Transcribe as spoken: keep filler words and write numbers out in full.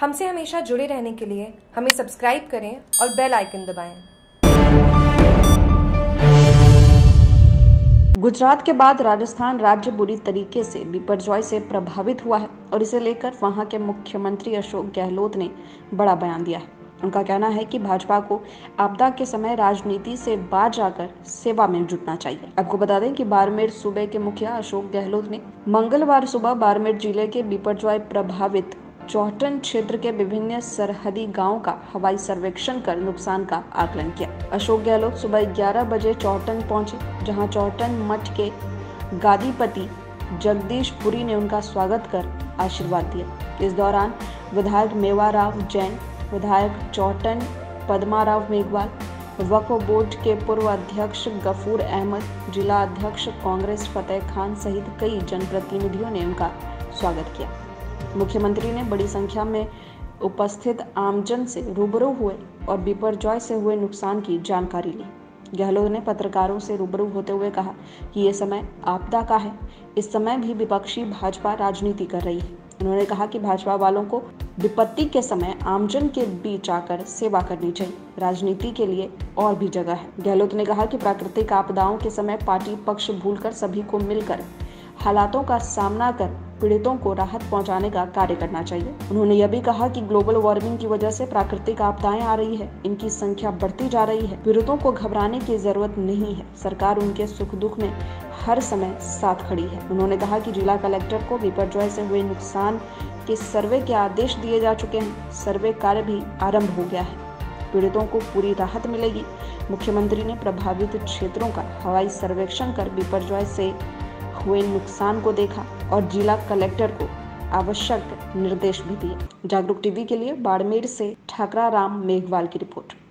हमसे हमेशा जुड़े रहने के लिए हमें सब्सक्राइब करें और बेल आइकन दबाएं। गुजरात के बाद राजस्थान राज्य बुरी तरीके से बिपरजॉय से प्रभावित हुआ है और इसे लेकर वहां के मुख्यमंत्री अशोक गहलोत ने बड़ा बयान दिया है। उनका कहना है कि भाजपा को आपदा के समय राजनीति से बाज आकर सेवा में जुटना चाहिए। आपको बता दें कि बाड़मेर सूबे के मुखिया अशोक गहलोत ने मंगलवार सुबह बाड़मेर जिले के बिपरजॉय प्रभावित चौहटन क्षेत्र के विभिन्न सरहदी गांव का हवाई सर्वेक्षण कर नुकसान का आकलन किया। अशोक गहलोत सुबह ग्यारह बजे चौहटन पहुंचे, जहां चौहटन मठ के गादीपति जगदीश पुरी ने उनका स्वागत कर आशीर्वाद दिया। इस दौरान विधायक मेवाराम जैन, विधायक चौहटन पदमा राम मेघवाल, वक्फ बोर्ड के पूर्व अध्यक्ष गफूर अहमद, जिला अध्यक्ष कांग्रेस फतेह खान सहित कई जनप्रतिनिधियों ने उनका स्वागत किया। मुख्यमंत्री ने बड़ी संख्या में उपस्थित आमजन से रूबरू हुए और बिपरजॉय से हुए नुकसान की जानकारी ली। गहलोत ने पत्रकारों से रूबरू होते हुए कहा कि ये समय आपदा का है, इस समय भी विपक्षी भाजपा राजनीति कर रही है। उन्होंने कहा कि भाजपा वालों को विपत्ति के समय आमजन के बीच आकर सेवा करनी चाहिए, राजनीति के लिए और भी जगह है। गहलोत ने कहा कि प्राकृतिक आपदाओं के समय पार्टी पक्ष भूलकर सभी को मिलकर हालातों का सामना कर पीड़ितों को राहत पहुंचाने का कार्य करना चाहिए। उन्होंने यह भी कहा कि ग्लोबल वार्मिंग की वजह से प्राकृतिक आपदाएं आ रही है, इनकी संख्या बढ़ती जा रही है। पीड़ितों को घबराने की जरूरत नहीं है, सरकार उनके सुख दुख में हर समय साथ खड़ी है। उन्होंने कहा कि जिला कलेक्टर को बिपरजॉय से हुए नुकसान के सर्वे के आदेश दिए जा चुके हैं, सर्वे कार्य भी आरम्भ हो गया है, पीड़ितों को पूरी राहत मिलेगी। मुख्यमंत्री ने प्रभावित क्षेत्रों का हवाई सर्वेक्षण कर बिपरजॉय से हुए नुकसान को देखा और जिला कलेक्टर को आवश्यक निर्देश भी दिए। जागरूक टीवी के लिए बाड़मेर से ठाकरा राम मेघवाल की रिपोर्ट।